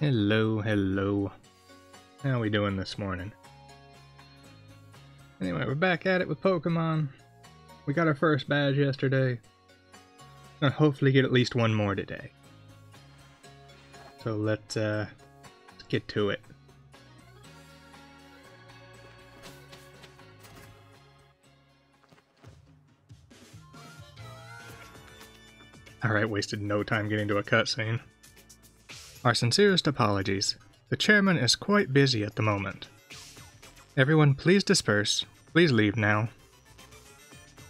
Hello, hello. How we doing this morning? Anyway, we're back at it with Pokemon. We got our first badge yesterday. I'll hopefully get at least one more today. So let's get to it. Alright, wasted no time getting to a cutscene. Our sincerest apologies. The chairman is quite busy at the moment. Everyone, please disperse. Please leave now.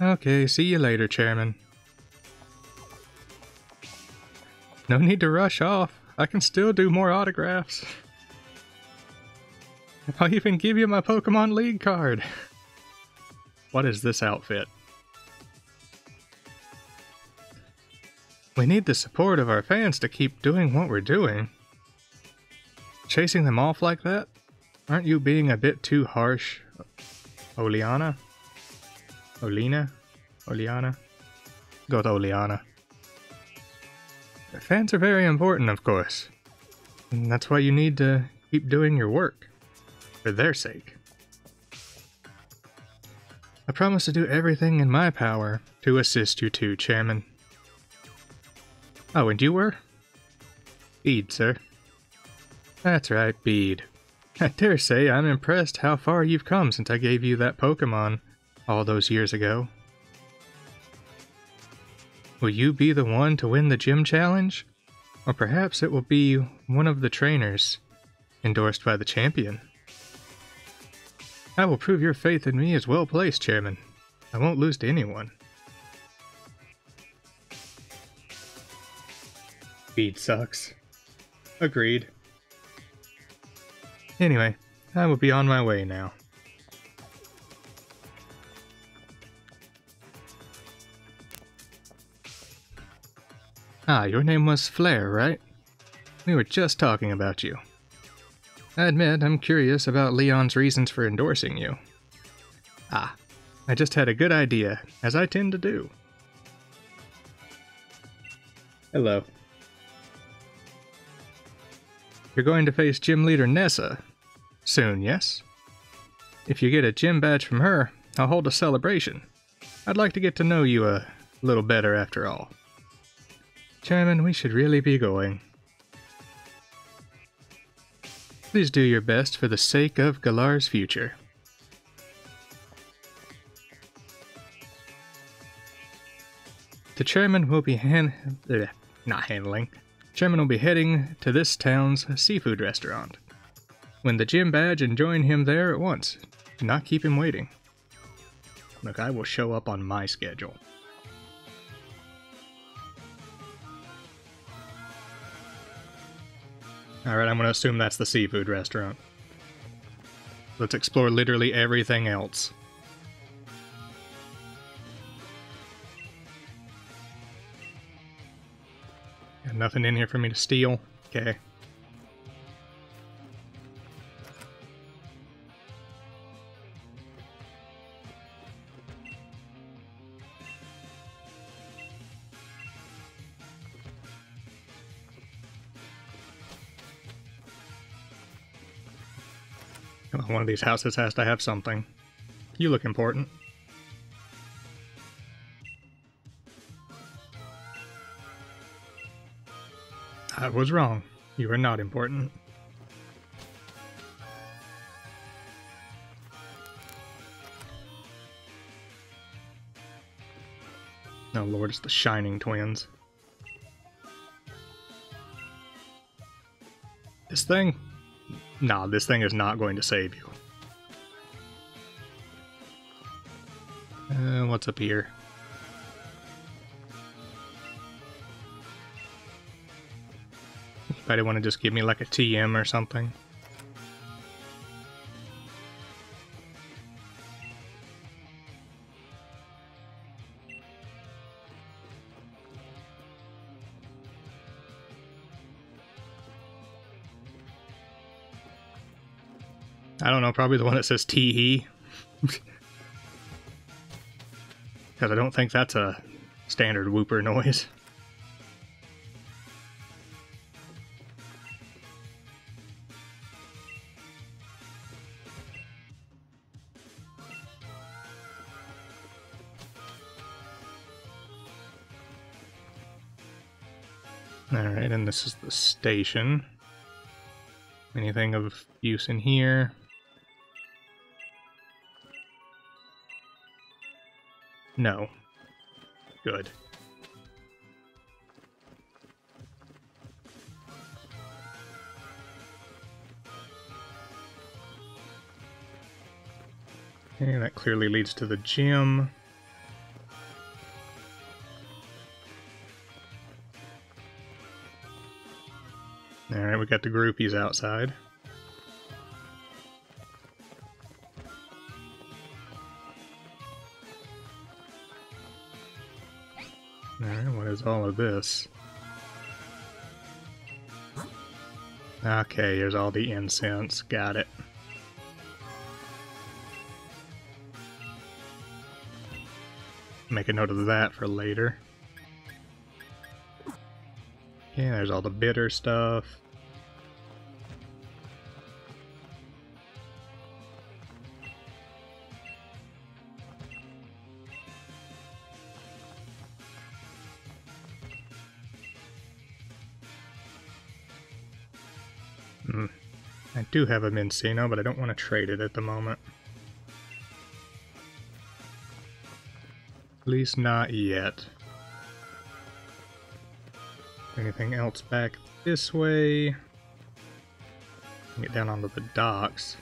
Okay, see you later, chairman. No need to rush off. I can still do more autographs. I'll even give you my Pokemon League card. What is this outfit? We need the support of our fans to keep doing what we're doing. Chasing them off like that? Aren't you being a bit too harsh, Oleana? Olina? Oleana? Go with Oleana. Fans are very important, of course. And that's why you need to keep doing your work. For their sake. I promise to do everything in my power to assist you too, Chairman. Oh, and you were? Bede, sir. That's right, Bede. I dare say I'm impressed how far you've come since I gave you that Pokemon all those years ago. Will you be the one to win the gym challenge? Or perhaps it will be one of the trainers, endorsed by the champion. I will prove your faith in me is well placed, Chairman. I won't lose to anyone. Bede sucks. Agreed. Anyway, I will be on my way now. Ah, your name was Flehr, right? We were just talking about you. I admit, I'm curious about Leon's reasons for endorsing you. Ah, I just had a good idea, as I tend to do. Hello. You're going to face gym leader Nessa soon, yes? If you get a gym badge from her, I'll hold a celebration. I'd like to get to know you a little better after all. Chairman, we should really be going. Please do your best for the sake of Galar's future. The chairman will be Chairman will be heading to this town's seafood restaurant. Win the gym badge and join him there at once. Do not keep him waiting. Look, I will show up on my schedule. Alright, I'm going to assume that's the seafood restaurant. Let's explore literally everything else. Nothing in here for me to steal. Okay. Come on, one of these houses has to have something. You look important. I was wrong. You are not important. Oh lord, it's the Shining Twins. This thing? Nah, this thing is not going to save you. What's up here? I didn't want to just give me like a TM or something. I don't know, probably the one that says tee-hee. Because I don't think that's a standard whooper noise. Alright, and this is the station. Anything of use in here? No. Good. Okay, that clearly leads to the gym. Alright, we got the groupies outside. Alright, what is all of this? Okay, here's all the incense. Got it. Make a note of that for later. Yeah, there's all the bitter stuff. I do have a Mincino, but I don't want to trade it at the moment. At least not yet. Anything else back this way? Get down onto the docks.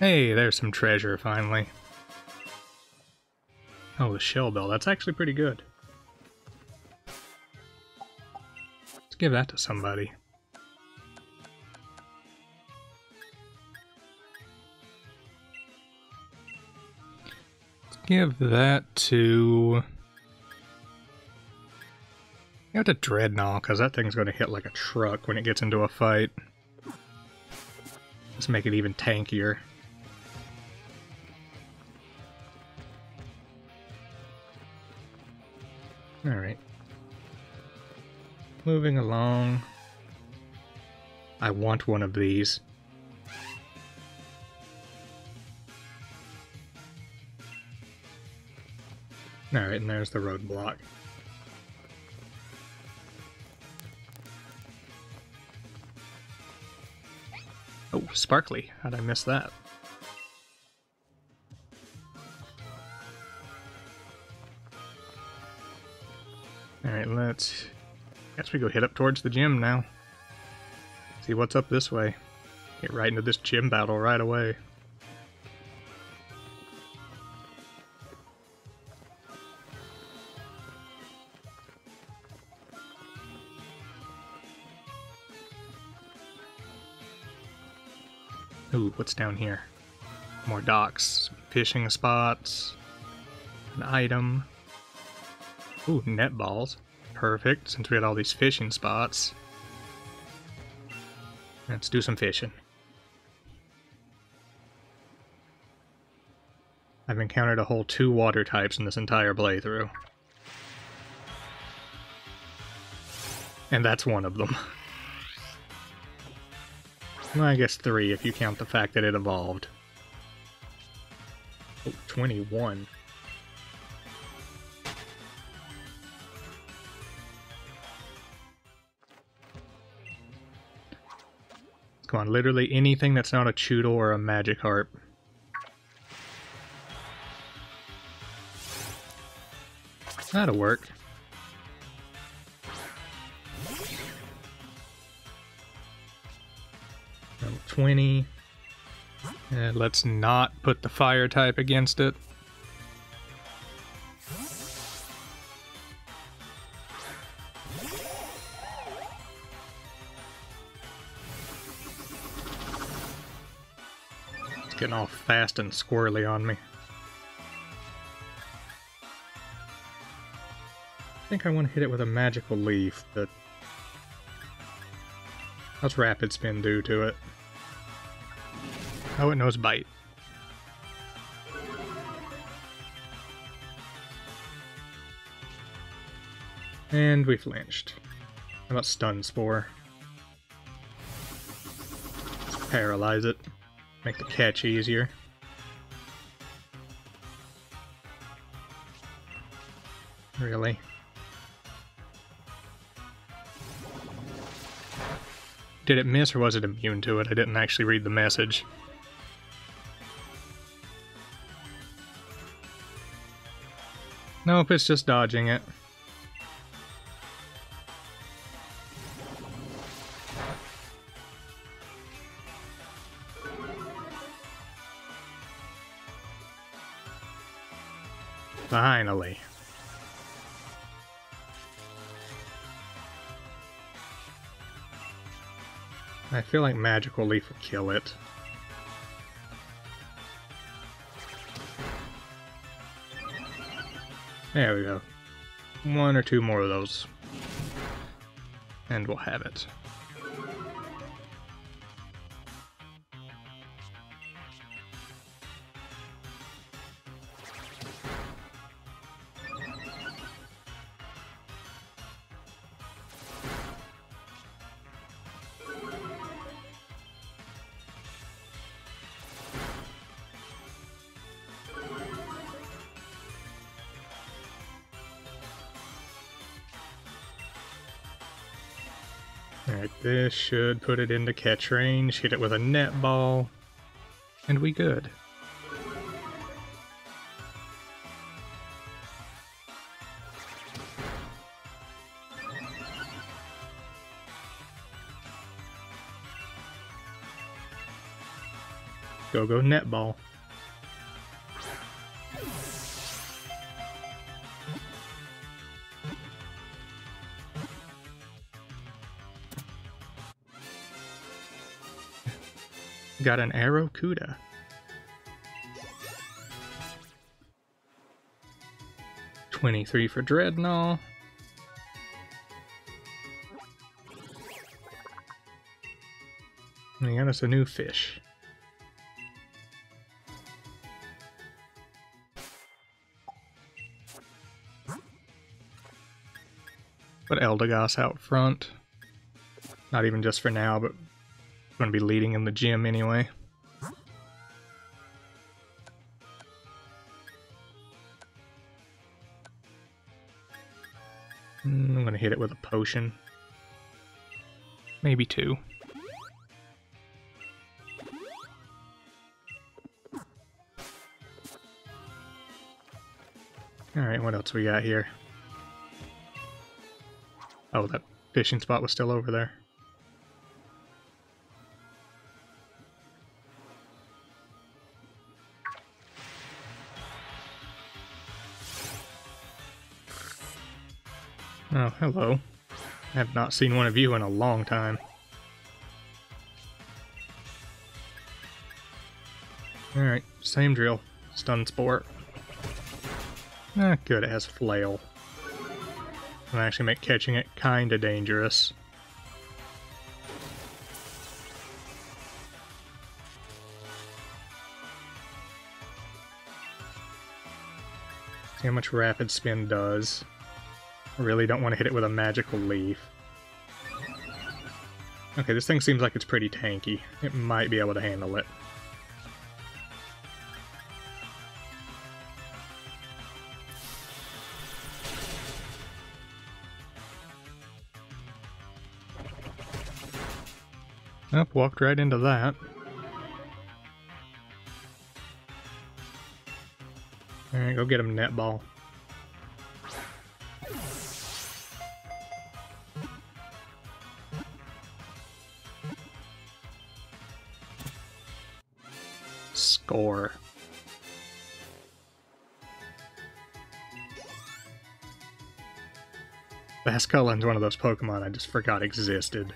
Hey, there's some treasure finally. Oh, the shell bell, that's actually pretty good. Let's give that to somebody. Give that to... Give it to Dreadnaw, because that thing's going to hit like a truck when it gets into a fight. Let's make it even tankier. Alright. Moving along. I want one of these. Alright, and there's the roadblock. Oh, sparkly. How'd I miss that? Alright, let's... Guess we go head up towards the gym now. See what's up this way. Get right into this gym battle right away. Ooh, what's down here? More docks, fishing spots, an item. Ooh, net balls. Perfect, since we had all these fishing spots. Let's do some fishing. I've encountered a whole 2 water types in this entire playthrough. And that's one of them. Well, I guess 3 if you count the fact that it evolved. Oh, 21. Come on, literally anything that's not a Choodle or a Magikarp. That'll work. Level 20. And let's not put the fire type against it. It's getting all fast and squirrely on me. I think I want to hit it with a magical leaf, but... What's Rapid Spin do to it? Oh, it knows Bite. And we flinched. How about Stun Spore? Let's paralyze it. Make the catch easier. Really? Did it miss or was it immune to it? I didn't actually read the message. Nope, it's just dodging it. Finally. I feel like Magical Leaf will kill it. There we go. One or two more of those. And we'll have it. Alright, this should put it into catch range, hit it with a net ball, and we good. Go, go, net ball. Got an Arrokuda. $23 for Dreadnaw. And they got us a new fish. Put Eldegoss out front. Not even just for now, but going to be leading in the gym anyway. I'm going to hit it with a potion. Maybe two. Alright, what else we got here? Oh, that fishing spot was still over there. Oh, hello. I have not seen one of you in a long time. Alright, same drill. Stun Spore. Ah, good, it has Flail. It'll actually make catching it kinda dangerous. See how much Rapid Spin does. I really don't want to hit it with a Magical Leaf. Okay, this thing seems like it's pretty tanky. It might be able to handle it. Nope, walked right into that. Alright, go get him, netball. Score. The Ascullin's one of those Pokemon I just forgot existed.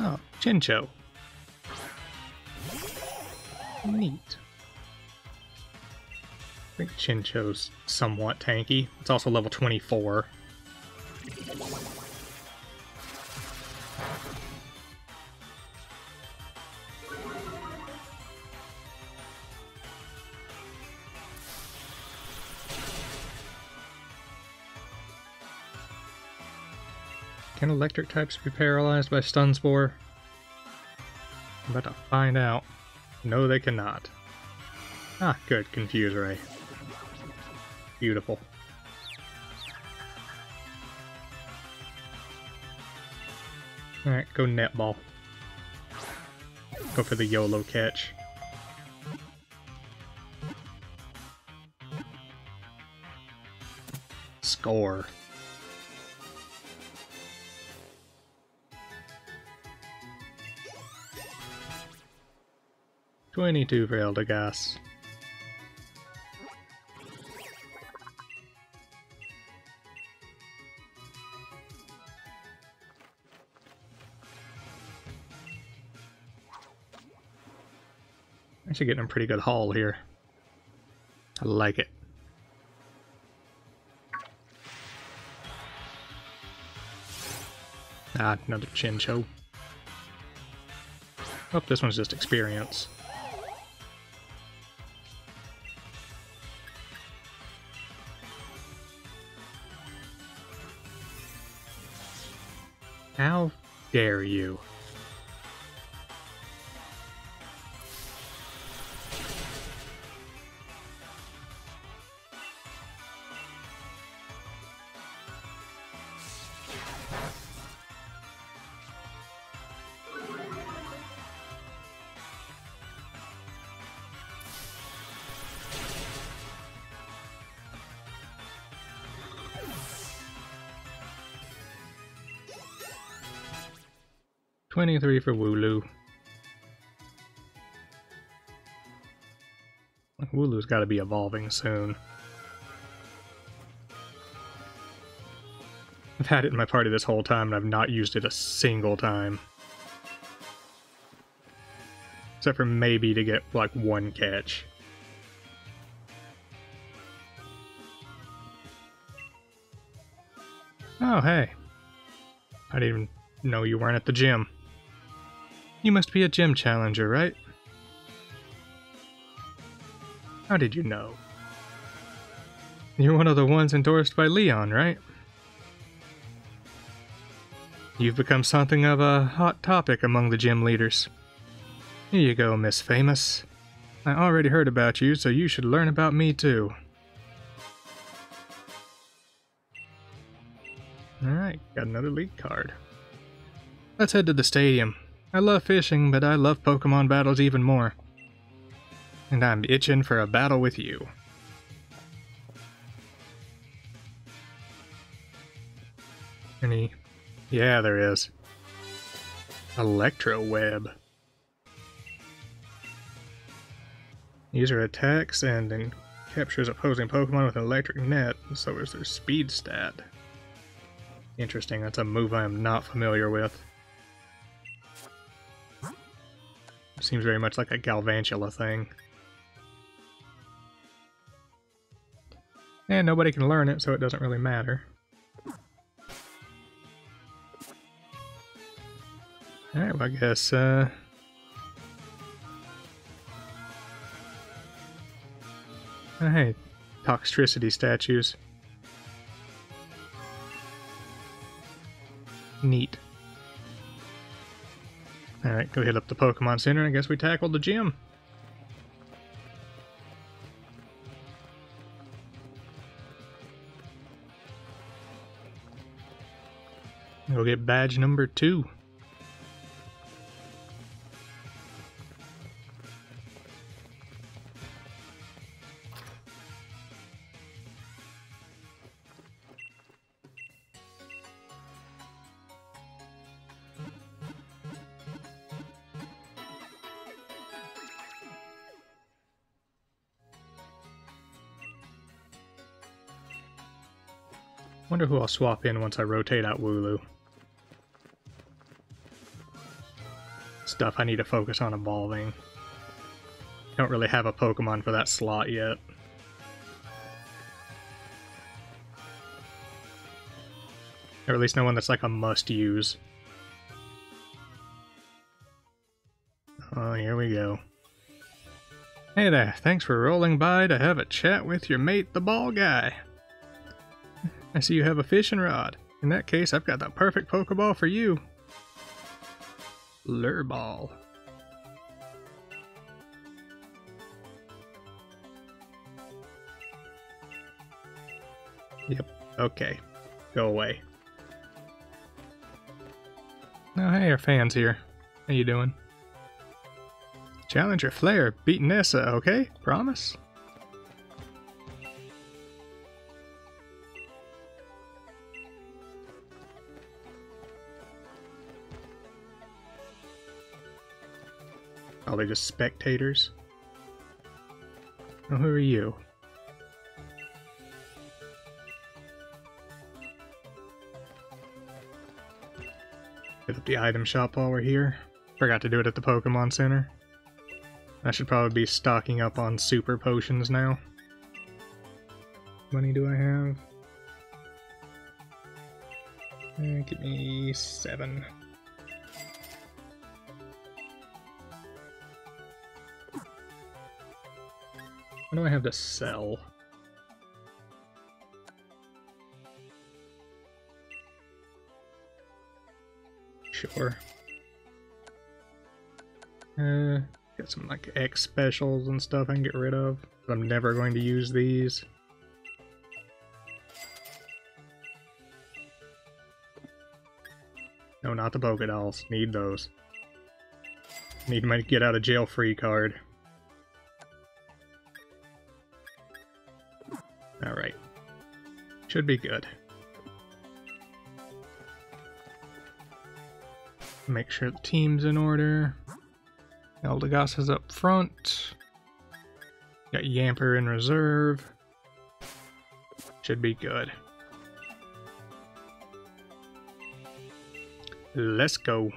Oh, Chinchou. Neat. I think Chinchou's somewhat tanky. It's also level 24. Can electric types be paralyzed by Stun Spore? I'm about to find out. No, they cannot. Ah, good. Confuse Ray. Beautiful. Alright, go netball. Go for the YOLO catch. Score. $22 for Eldegoss. Actually getting a pretty good haul here. I like it. Ah, another Chinchou. Oh, this one's just experience. How dare you? $23 for Wooloo. Wooloo's got to be evolving soon. I've had it in my party this whole time and I've not used it a single time. Except for maybe to get like one catch. Oh hey. I didn't even know you weren't at the gym. You must be a gym challenger, right? How did you know? You're one of the ones endorsed by Leon, right? You've become something of a hot topic among the gym leaders. Here you go, Miss Famous. I already heard about you, so you should learn about me too. Alright, got another league card. Let's head to the stadium. I love fishing, but I love Pokemon battles even more. And I'm itching for a battle with you. Any? Yeah, there is. Electroweb. User attacks and then captures opposing Pokemon with an electric net, so is their speed stat. Interesting, that's a move I am not familiar with. Seems very much like a Galvantula thing. And nobody can learn it, so it doesn't really matter. Alright, well I guess, oh, hey, Toxtricity statues. Neat. Alright, go hit up the Pokemon Center, and I guess we tackled the gym. Go get badge number 2. Wonder who I'll swap in once I rotate out Wooloo. Stuff I need to focus on evolving. Don't really have a Pokemon for that slot yet. Or at least no one that's like a must-use. Oh, here we go. Hey there, thanks for rolling by to have a chat with your mate, the ball guy. I see you have a fishing rod. In that case, I've got the perfect Pokeball for you. Lure Ball. Yep, okay. Go away. Now, hey, our fans here. How you doing? Challenger Flehr beat Nessa, okay? Promise? Oh, they're just spectators? Oh, who are you? Hit up the item shop while we're here. Forgot to do it at the Pokemon Center. I should probably be stocking up on super potions now. How many do I have? Give me 7. What do I have to sell? Sure. Got some like X specials and stuff I can get rid of. But I'm never going to use these. No, not the polka dolls. Need those. Need my get out of jail free card. Alright. Should be good. Make sure the team's in order. Eldegoss is up front. Got Yamper in reserve. Should be good. Let's go.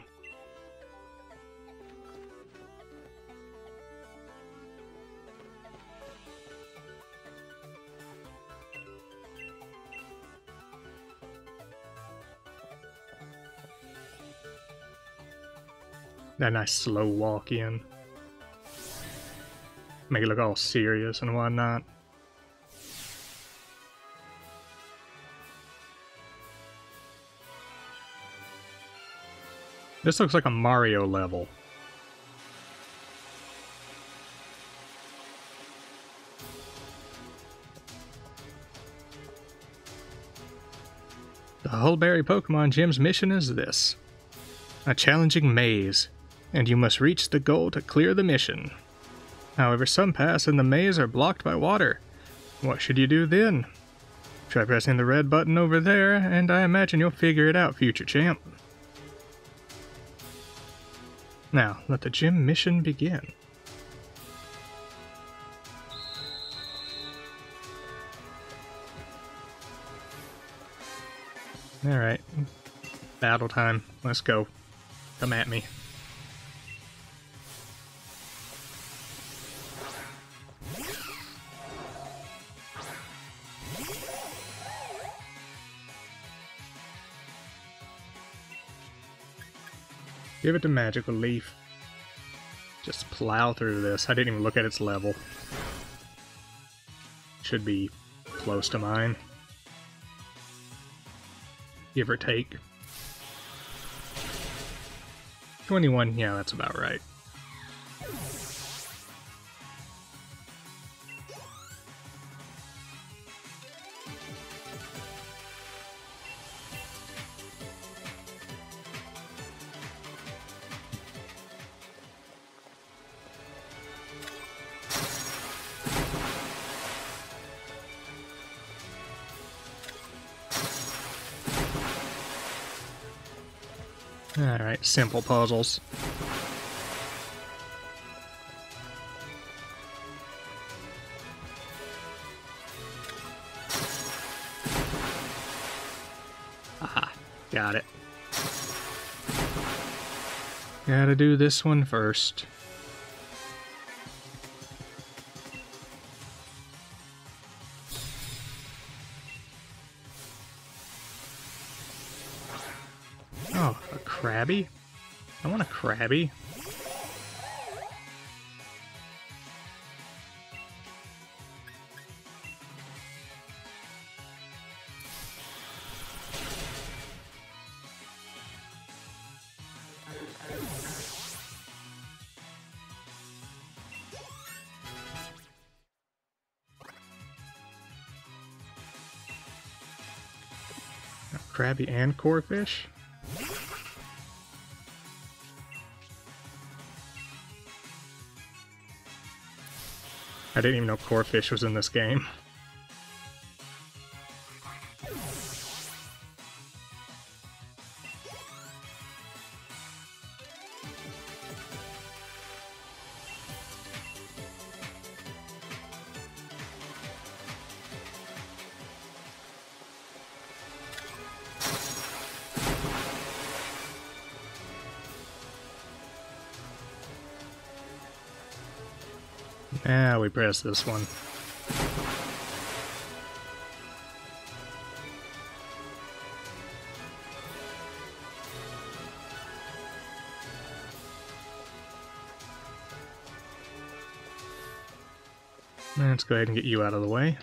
That nice slow walk in. Make it look all serious and whatnot. This looks like a Mario level. The Hulbury Pokemon Gym's mission is this. A challenging maze. And you must reach the goal to clear the mission. However, some paths in the maze are blocked by water. What should you do then? Try pressing the red button over there, and I imagine you'll figure it out, future champ. Now, let the gym mission begin. Alright. Battle time. Let's go. Come at me. Give it to Magical Leaf. Just plow through this. I didn't even look at its level. Should be close to mine. Give or take. 21, yeah, that's about right. Alright, simple puzzles. Aha, got it. Gotta do this one first. Krabby? I want a Krabby. Krabby and Corphish? I didn't even know Corphish was in this game. Now we press this one. Let's go ahead and get you out of the way.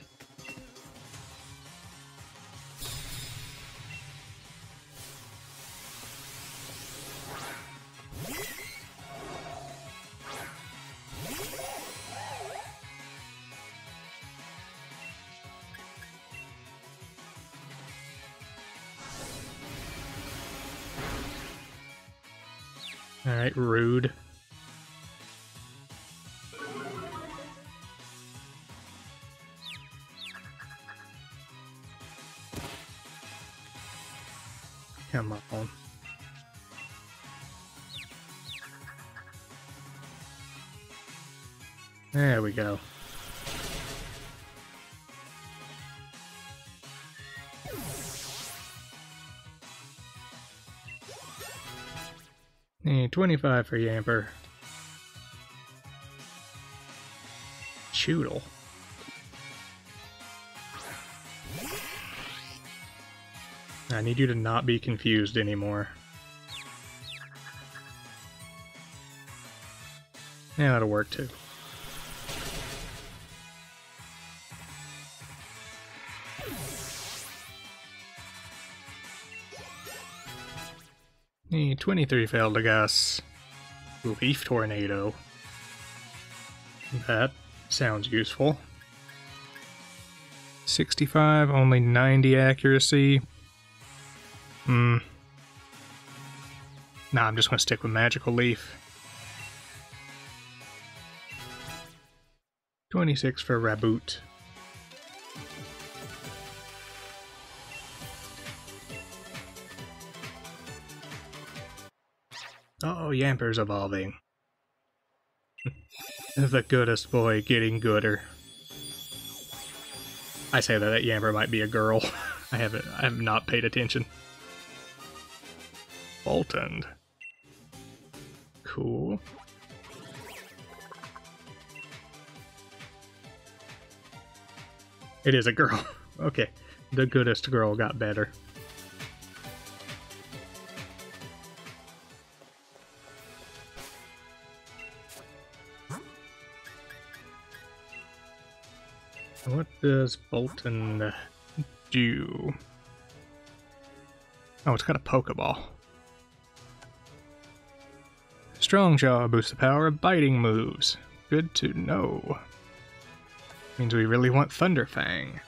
Alright, rude. Come on. There we go. And 25 for Yamper. Choodle. I need you to not be confused anymore. Yeah, that'll work too. The 23 for Eldegoss. Leaf Tornado. That sounds useful. 65, only 90 accuracy. Nah, I'm just gonna stick with Magical Leaf. 26 for Raboot. Oh, Yamper's evolving. The goodest boy getting gooder. I say that Yamper might be a girl. I have not paid attention. Boltund. Cool. It is a girl. Okay. The goodest girl got better. What does Boltund do? Oh, it's got a Pokeball. Strongjaw boosts the power of biting moves. Good to know. Means we really want Thunderfang.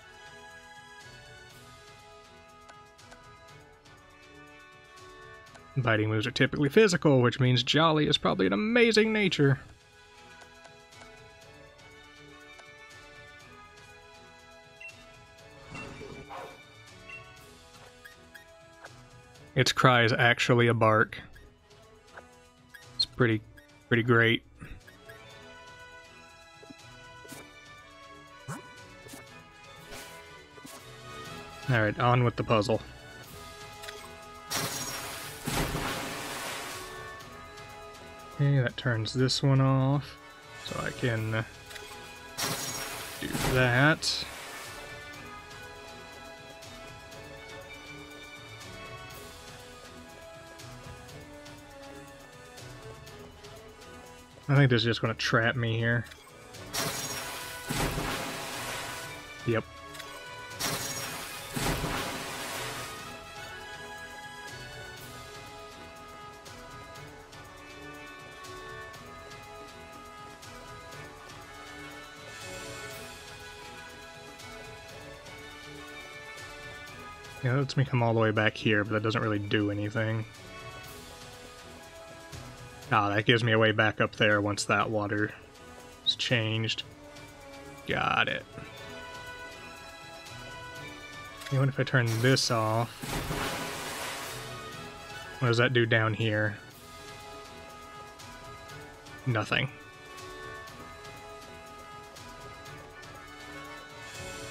Biting moves are typically physical, which means Jolly is probably an amazing nature. Its cry is actually a bark. It's pretty great. Alright, on with the puzzle. Okay, that turns this one off, so I can do that. I think this is just going to trap me here. Yep. Yeah, that lets me come all the way back here, but that doesn't really do anything. Ah, that gives me a way back up there once that water is changed. Got it. Even if I turn this off, what does that do down here? Nothing.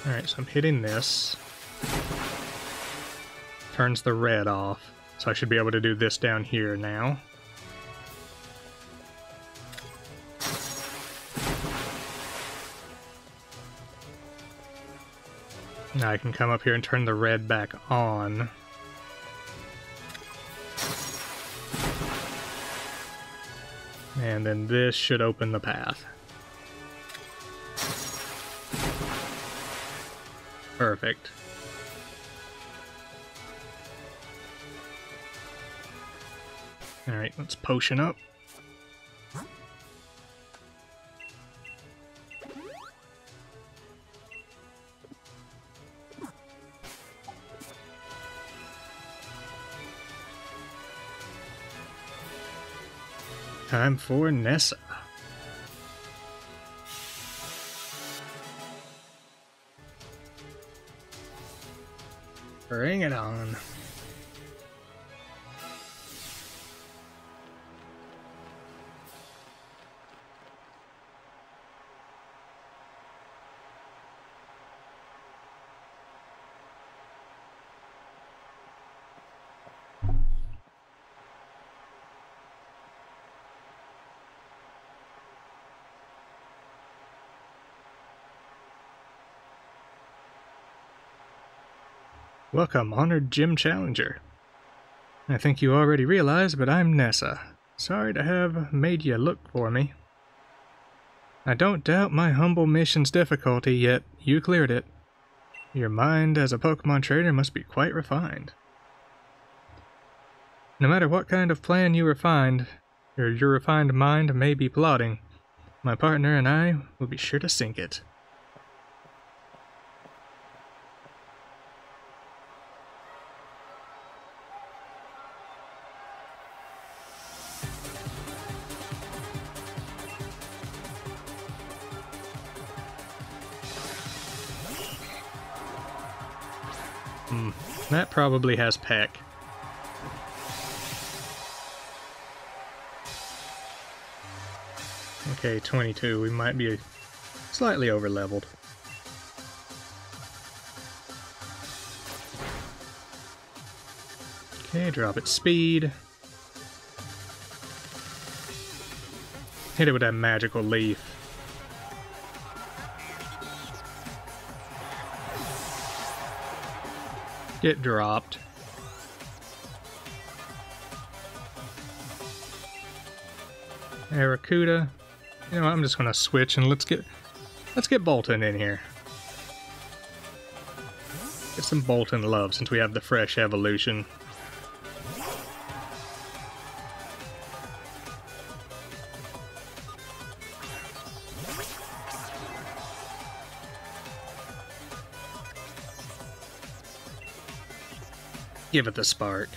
Alright, so I'm hitting this. Turns the red off, so I should be able to do this down here now. Now I can come up here and turn the red back on. And then this should open the path. Perfect. Alright, let's potion up. Time for Nessa. Bring it on. Welcome, honored gym challenger. I think you already realize, but I'm Nessa. Sorry to have made you look for me. I don't doubt my humble mission's difficulty, yet you cleared it. Your mind as a Pokemon trainer must be quite refined. No matter what kind of plan you refined, or your refined mind may be plotting, my partner and I will be sure to sink it. That probably has Peck. Okay, 22. We might be slightly over-leveled. Okay, drop its speed. Hit it with that magical leaf. Get dropped. Aracuda. You know, I'm just gonna switch and let's get Boltund in here. Get some Boltund love since we have the fresh evolution. Give it the spark.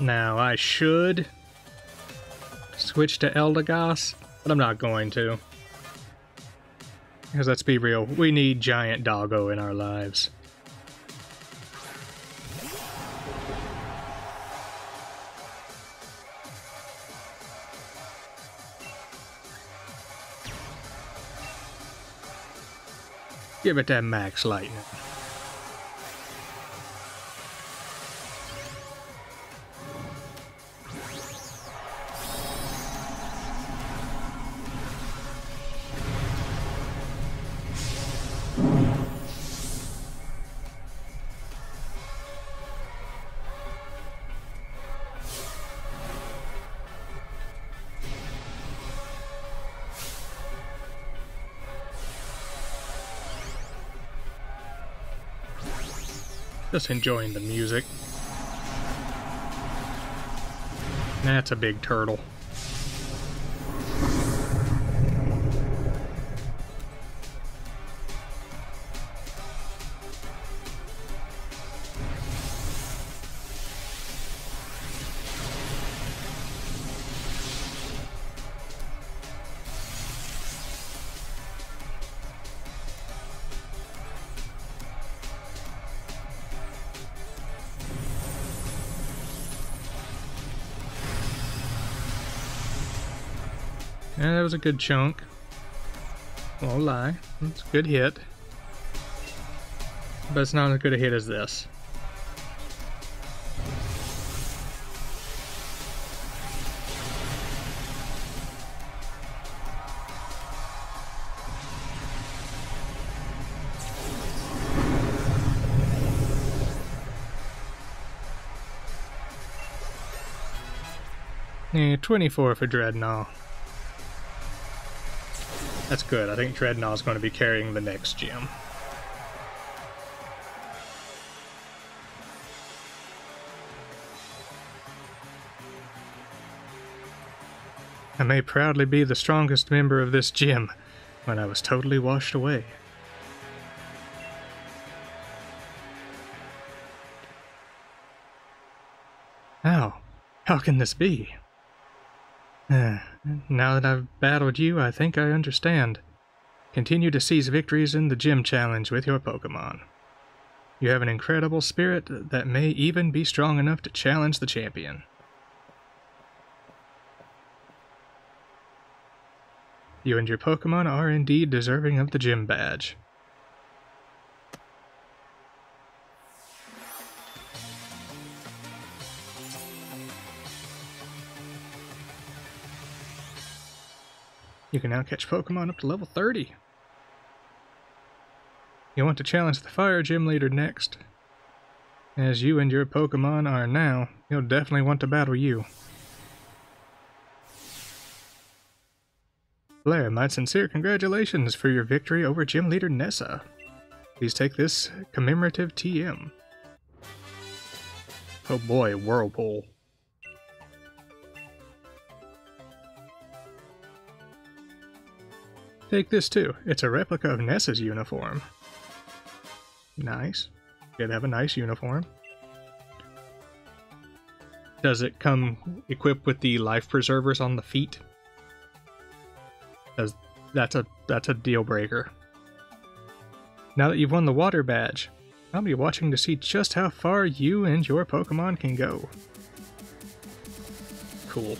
Now, I should switch to Eldegoss, but I'm not going to. Because let's be real, we need giant doggo in our lives. Give it that max lightning. Just enjoying the music. That's a big turtle. Yeah, that was a good chunk. Won't lie. It's a good hit. But it's not as good a hit as this. Yeah, 24 for Dreadnought. That's good. I think Dreadnought is going to be carrying the next gym. I may proudly be the strongest member of this gym when I was totally washed away. How can this be? Now that I've battled you, I think I understand. Continue to seize victories in the gym challenge with your Pokemon. You have an incredible spirit that may even be strong enough to challenge the champion. You and your Pokemon are indeed deserving of the gym badge. You can now catch Pokemon up to level 30. You want to challenge the Fire Gym Leader next. As you and your Pokemon are now, he'll definitely want to battle you. Flehr, my sincere congratulations for your victory over Gym Leader Nessa. Please take this commemorative TM. Oh boy, Whirlpool. Take this too. It's a replica of Nessa's uniform. Nice. Did have a nice uniform. Does it come equipped with the life preservers on the feet? That's a deal breaker. Now that you've won the water badge, I'll be watching to see just how far you and your Pokemon can go. Cool.